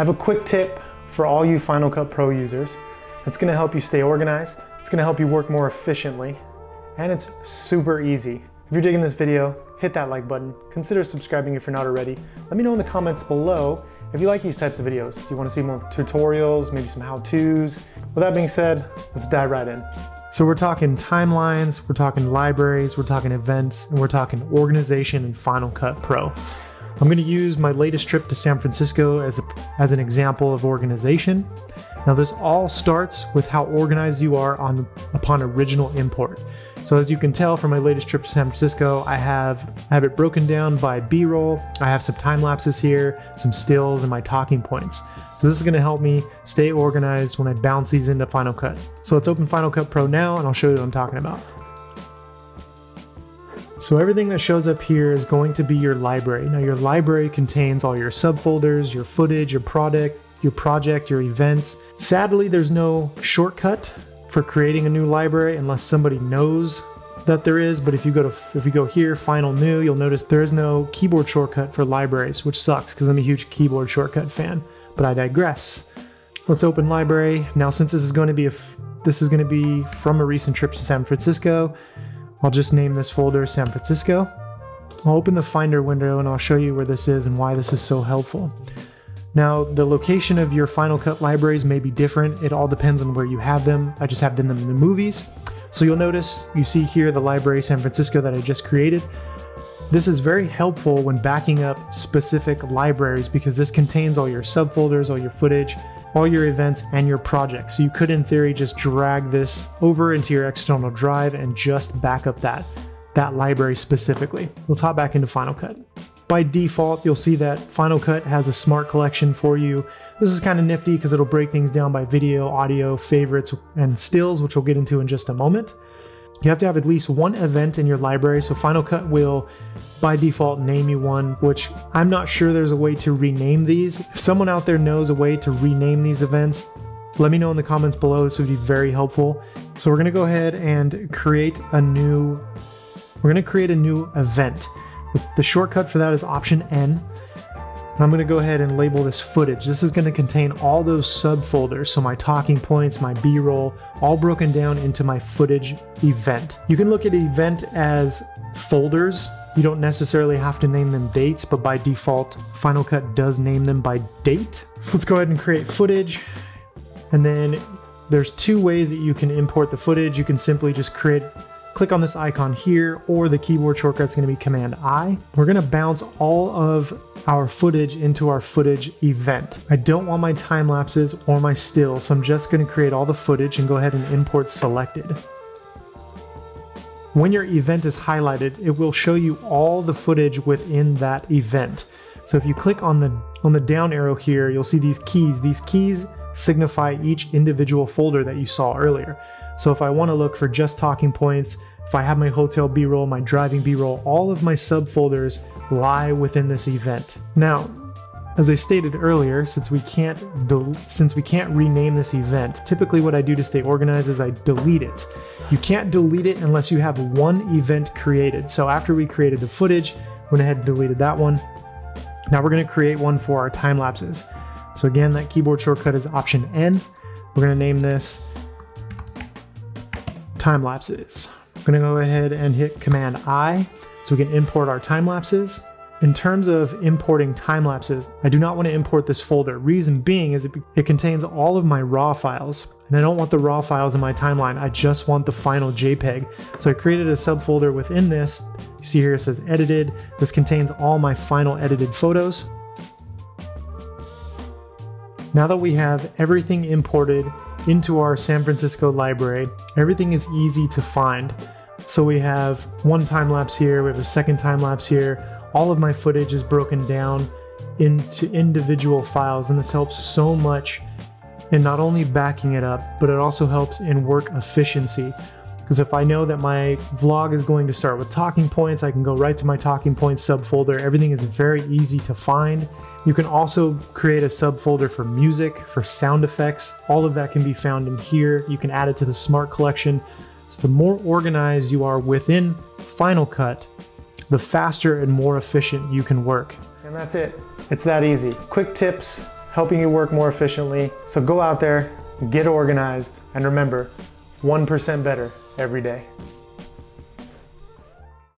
I have a quick tip for all you Final Cut Pro users. It's gonna help you stay organized, it's gonna help you work more efficiently, and it's super easy. If you're digging this video, hit that like button, consider subscribing if you're not already. Let me know in the comments below if you like these types of videos. Do you wanna see more tutorials, maybe some how-tos? With that being said, let's dive right in. So we're talking timelines, we're talking libraries, we're talking events, and we're talking organization in Final Cut Pro. I'm gonna use my latest trip to San Francisco as an example of organization. Now this all starts with how organized you are upon original import. So as you can tell from my latest trip to San Francisco, I have it broken down by B-roll. I have some time lapses here, some stills, and my talking points. So this is gonna help me stay organized when I bounce these into Final Cut. So let's open Final Cut Pro now and I'll show you what I'm talking about. So everything that shows up here is going to be your library. Now your library contains all your subfolders, your footage, your project, your events. Sadly, there's no shortcut for creating a new library unless somebody knows that there is, but if you go here, Final New, you'll notice there is no keyboard shortcut for libraries, which sucks because I'm a huge keyboard shortcut fan, but I digress. Let's open library. Now since this is going to be from a recent trip to San Francisco, I'll just name this folder San Francisco. I'll open the Finder window and I'll show you where this is and why this is so helpful. Now, the location of your Final Cut libraries may be different. It all depends on where you have them. I just have them in the movies. So you'll notice, you see here the library San Francisco that I just created. This is very helpful when backing up specific libraries because this contains all your subfolders, all your footage, all your events, and your projects. So you could, in theory, just drag this over into your external drive and just back up that library specifically. Let's hop back into Final Cut. By default, you'll see that Final Cut has a smart collection for you. This is kind of nifty because it'll break things down by video, audio, favorites, and stills, which we'll get into in just a moment. You have to have at least one event in your library, so Final Cut will, by default, name you one, which I'm not sure there's a way to rename these. If someone out there knows a way to rename these events, let me know in the comments below. This would be very helpful. So we're gonna go ahead and create a new event. The shortcut for that is Option N. I'm gonna go ahead and label this footage. This is gonna contain all those subfolders, so my talking points, my B-roll, all broken down into my footage event. You can look at event as folders. You don't necessarily have to name them dates, but by default, Final Cut does name them by date. So let's go ahead and create footage. And then there's two ways that you can import the footage. You can simply just click on this icon here, or the keyboard shortcut's gonna be Command I. We're gonna bounce all of our footage into our footage event. I don't want my time lapses or my stills, so I'm just gonna create all the footage and go ahead and import selected. When your event is highlighted, it will show you all the footage within that event. So if you click on the down arrow here, you'll see these keys. These keys signify each individual folder that you saw earlier. So if I want to look for just talking points, if I have my hotel B-roll, my driving B-roll, all of my subfolders lie within this event. Now, as I stated earlier, since we can't rename this event, typically what I do to stay organized is I delete it. You can't delete it unless you have one event created. So after we created the footage, went ahead and deleted that one. Now we're going to create one for our time lapses. So again, that keyboard shortcut is Option N. We're going to name this time lapses. I'm gonna go ahead and hit Command I so we can import our time lapses. In terms of importing time lapses, I do not want to import this folder. Reason being is it contains all of my raw files, and I don't want the raw files in my timeline. I just want the final JPEG. So I created a subfolder within this. You see here it says edited. This contains all my final edited photos. Now that we have everything imported into our San Francisco library, everything is easy to find. So we have one time lapse here, we have a second time lapse here. All of my footage is broken down into individual files, and this helps so much in not only backing it up, but it also helps in work efficiency. Because if I know that my vlog is going to start with talking points, I can go right to my talking points subfolder. Everything is very easy to find. You can also create a subfolder for music, for sound effects. All of that can be found in here. You can add it to the smart collection. So the more organized you are within Final Cut, the faster and more efficient you can work. And that's it. It's that easy. Quick tips helping you work more efficiently. So go out there, get organized, and remember, 1% better every day.